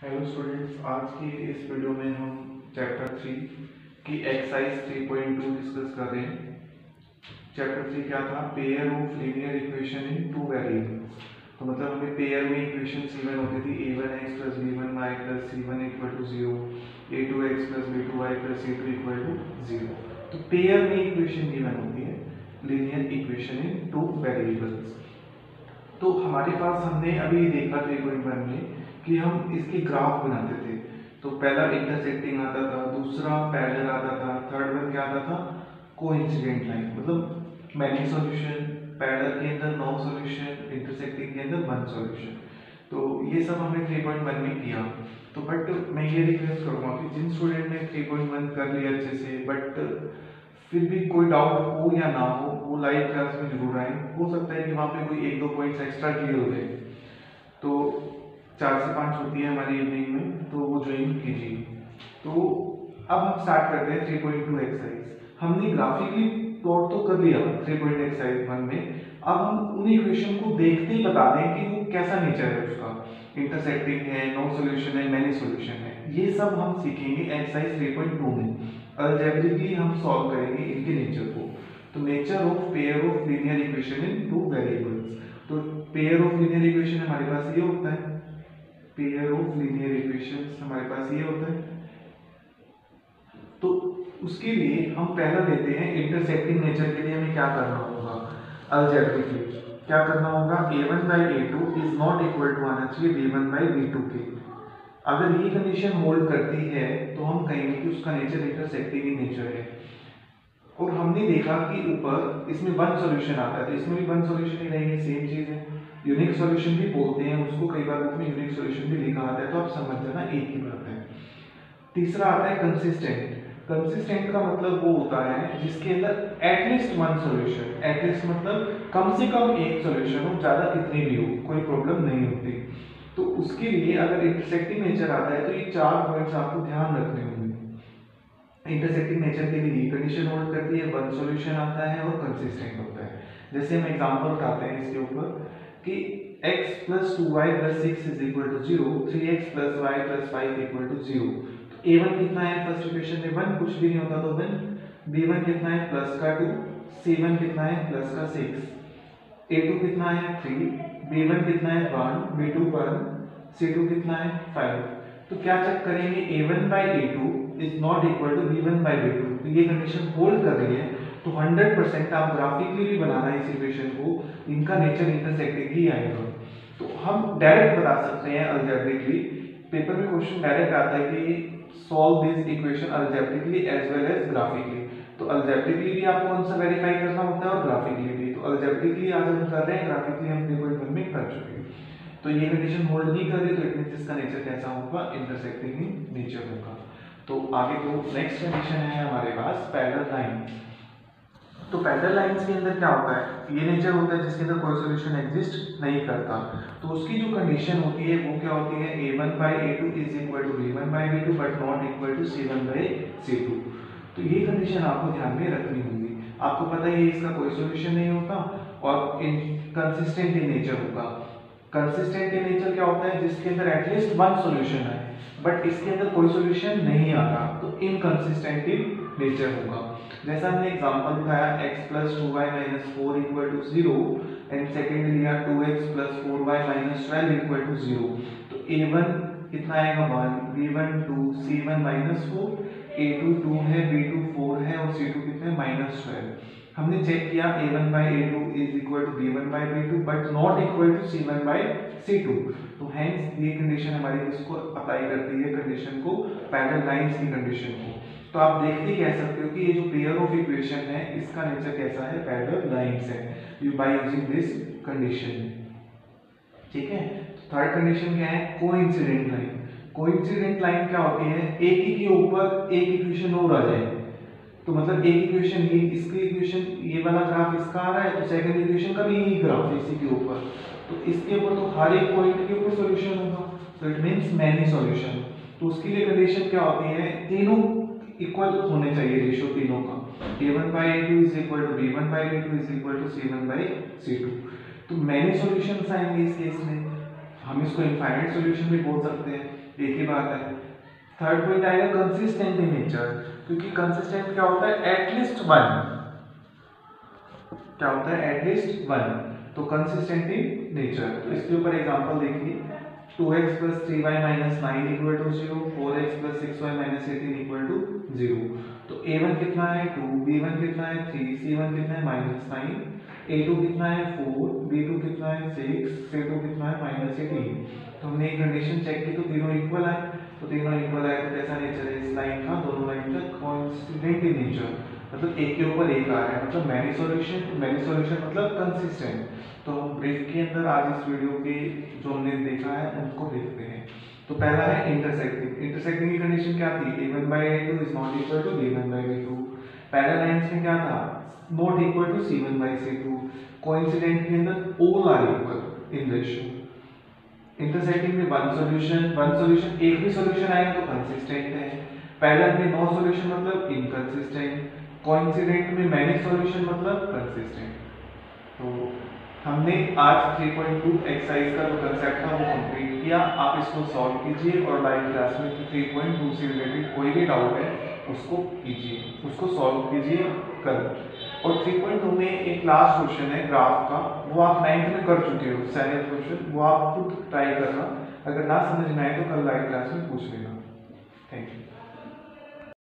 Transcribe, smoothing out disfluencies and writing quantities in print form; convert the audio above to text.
Hello students, आज की इस वीडियो में हम चैप्टर 3 की एक्सरसाइज 3.2 डिस्कस कर रहे हैं। चैप्टर 3 क्या था? Pair of linear equation in two variables. तो मतलब हमें पेयर में इक्वेशन सी1 होती थी a1x plus b1y plus c1 equal to 0, a2x plus b2y plus c2 equal to 0। तो पेयर में इक्वेशन गिवन होती है linear equation in two variables. तो हमारे पास हमने अभी देखा 3.1 में कि हम इसकी ग्राफ बनाते थे। तो पहला इंटरसेक्टिंग आता था, दूसरा पैरेलल आता था, थर्ड वन क्या आता था? Coincident line. मतलब मैनी सॉल्यूशन, पैरेलल के अंदर 9 सॉल्यूशन, इंटरसेक्टिंग के अंदर 1 सॉल्यूशन। तो ये सब हमने 3.1 में किया। तो बट मैं ये रिक्वेस्ट करूँगा कि जिन स्टूडेंट ने 3.1 कर लिया अच्छे से, बट फिर भी कोई डाउट हो या ना हो, वो लाइव क्लास में जरूर आए। हो सकता है कि वहाँ पर कोई 1-2 पॉइंट्स एक्स्ट्रा क्लियर हो जाए। तो 4 से 5 होती है हमारी इवनिंग में, तो वो ज्वाइन कीजिए। तो अब हम स्टार्ट करते हैं 3.2 एक्सरसाइज। हमने ग्राफिकली प्लॉट तो कर लिया 3.1 एक्सरसाइज 1 में। अब हम उन इक्वेशन को देखते ही बता दें कि वो कैसा नेचर है उसका, इंटरसेक्टिंग है, नो सॉल्यूशन है, मैनी सॉल्यूशन है। ये सब हम सीखेंगे एक्सरसाइज 3.2 में। अलजेब्रिकली हम सॉल्व करेंगे इनके नेचर को। तो nature of pair of linear equation in two variables. तो पेयर ऑफ लीनियर इक्वेशन हमारे पास ये होता है, पेयर ऑफ लीनियर इक्वेशंस हमारे पास ये होता है। तो उसके लिए हम पहला लेते हैं इंटरसेक्टिंग नेचर। के लिए हमें क्या करना होगा? अलजेब्रिकली क्या करना होगा? a1 by a2 is not equal to आना चाहिए b1 बाई b2 के। अगर ये कंडीशन होल्ड करती है तो हम कहेंगे कि उसका नेचर इंटरसेक्टिंग नेचर है। और हमने देखा कि ऊपर इसमें 1 सॉल्यूशन आता है, तो इसमें भी 1 सॉल्यूशन ही रहेंगे, सेम चीज़ है। यूनिक सॉल्यूशन भी बोलते हैं उसको, कई बार उसमें यूनिक सॉल्यूशन भी लिखा आता है, तो आप समझ जाना एक ही बात है। तीसरा आता है कंसिस्टेंट। कंसिस्टेंट का मतलब वो होता है जिसके अंदर एटलीस्ट 1 सॉल्यूशन, एटलीस्ट मतलब कम से कम एक सॉल्यूशन हो, ज़्यादा कितनी भी हो, कोई प्रॉब्लम नहीं होती। तो उसके लिए अगर इंटरसेक्टिंग नेचर आता है तो ये 4 पॉइंट्स आपको ध्यान रखने होंगे। इंटरसेक्टिंग नेचर के लिए कंडीशन होल्ड करती है 1 सॉल्यूशन आता है और कंसिस्टेंट होता है। जैसे हम एग्जाम्पल उठाते हैं इसके ऊपर कि x plus 2y plus 6 is equal to 0, 3x plus y plus 5 equal to 0। तो a1 कितना है? फर्स्ट इक्वेशन में 1, कुछ भी नहीं होता तो 1। b1 कितना है? प्लस का 2। c1 कितना है? प्लस का 6। a2 कितना है? 3। b1 कितना है? 1। b2 1। c2 कितना है? 5। तो क्या चेक करेंगे? a1 by a2 is not equal to b1 by b2। तो ये कंडीशन होल्ड कर रही है, तो 100% आप ग्राफिकली भी बनाना इस इक्वेशन को, इनका नेचर इंटरसेक्टिंग ही आएगा। तो हम डायरेक्ट बता सकते हैं अलजेब्रिकली। पेपर में क्वेश्चन डायरेक्ट आता है कि solve this equation algebraically as well as graphically. तो अलजेब्रिकली भी आपको आंसर वेरीफाई करना होता है और ग्राफिकली भी। तो अलजेब्रिकली आज हम कर रहे हैं, ग्राफिकली हम 3.1 में कर चुके हैं। तो ये कंडीशन होल्ड नहीं कर रही, तो इट मीन्स इसका नेचर कैसा होगा? इंटरसेक्टिंग नेचर होगा। तो आगे तो नेक्स्ट कंडीशन है हमारे पास पैरेलल लाइन। तो पैरेलल लाइंस के अंदर क्या होता है? ये नेचर होता है जिसके अंदर कोई सॉल्यूशन एग्जिस्ट नहीं करता। तो उसकी जो कंडीशन होती है वो क्या होती है? a1 by a2 is equal to b1 by b2 but not equal to c1 by c2। तो ये कंडीशन आपको ध्यान में रखनी होगी। आपको पता ही है इसका कोई सॉल्यूशन नहीं होता और कंसिस्टेंट इन नेचर होगा। कंसिस्टेंट इन नेचर क्या होता है? जिसके अंदर एटलीस्ट 1 सॉल्यूशन है बट इसके अंदर कोई सॉल्यूशन नहीं आ रहा, तो इनकंसिस्टेंट इन नेचर होगा। जैसा हमने एग्जांपल उठाया x plus 2y minus 4 equal to 0 and second लिया 2x plus 4y minus 12 equal to 0। तो a1 कितना आएगा? 1, b1 2, c1 minus 4, a2 2 है, b2 4 है और c2 कितना है? minus 12। हमने चेक किया a1 by a2 is equal to b1 by b2 but not equal to c1 by c2। तो hence ये कंडीशन हमारी इसको अप्लाई करती है, कंडीशन को, पैरेलल लाइंस की कंडीशन को। तो आप देखते ही कह सकते हो कि ये जो पेयर ऑफ इक्वेशन है इसका नेचर कैसा है? पैरेलल लाइंस है, you by using this condition. ठीक है। थर्ड कंडीशन क्या है? Coincident line. कोइंसिडेंट लाइन क्या होती है? एक ही के ऊपर एक इक्वेशन और आ जाए। तो मतलब एक इक्वेशन, ये इसकी इक्वेशन, ये वाला ग्राफ इसका आ रहा है, तो सेकंड इक्वेशन का भी यही ग्राफ इसी के ऊपर, तो इसके ऊपर तो हर एक पॉइंट के ऊपर सोल्यूशन होगा। तो इट मीन्स मैनी सोल्यूशन। तो उसके लिए कंडीशन क्या होती है? तीनों इक्वल होने चाहिए, रेशो तीनों का। a1 by a2 is equal to b1 by b2 is equal to c1 by c2। तो मैनी सॉल्यूशंस आएंगे इस केस में, हम इसको इनफाइनाइट सॉल्यूशन भी बोल सकते हैं। एक ही बात है। थर्ड पॉइंट आएगा कंसिस्टेंट इन नेचर, क्योंकि कंसिस्टेंट क्या होता है, एटलीस्ट वन, क्या होता है एटलीस्ट वन, तो कंसिस्टेंट इन नेचर। तो इसके ऊपर एग्जांपल देखिए, 2x plus 3y minus 9 equal to 0, 4x plus 6y minus 18 equal to 0। तो a1 कितना है 2, b1 कितना है 3, c1 कितना है minus 9, a2 कितना है 4, b2 कितना है 6, c2 कितना है minus 18। तो हमने एक कंडीशन चेक की तो तीनों इक्वल आए, तो तीनों इक्वल आए तो कैसा नेचर है इस लाइन का, दोनों लाइन का कॉन्सिस्टेंट इन नेचर, मतलब एक के ऊपर एक आ रहा है, मतलब मैनी सॉल्यूशन मतलब कंसिस्टेंट। तो हम ब्रीफ के अंदर आज इस वीडियो के जो हमने देखा है उनको देखते हैं। तो पहला है इंटरसेक्टिंग की कंडीशन क्या थी, a1 by a2 is not equal to b1 by b2। Parallel lines में क्या था, not equal to c1 by c2। Coincident के अंदर all are equal in ratio. Intersecting में वन सॉल्यूशन एक भी सॉल्यूशन आएगा तो कंसिस्टेंट है। पैरेलल में नो सॉल्यूशन मतलब इनकंसिस्टेंट। कोइंसिडेंट में मैनी सॉल्यूशन मतलब कंसिस्टेंट। तो हमने आज 3.2 एक्सरसाइज का जो कंसेप्ट था वो कंप्लीट किया। आप इसको सॉल्व कीजिए और लाइव क्लास में 3.2 से रिलेटेड कोई भी डाउट है उसको कीजिए, उसको सॉल्व कीजिए कल। और 3.2 में एक लास्ट क्वेश्चन है ग्राफ का, वो आप 9th में कर चुके हो, 7th क्वेश्चन, वो आप खुद ट्राई करना। अगर ना समझ में आए तो कल लाइव क्लास में पूछ लेना। Thank you.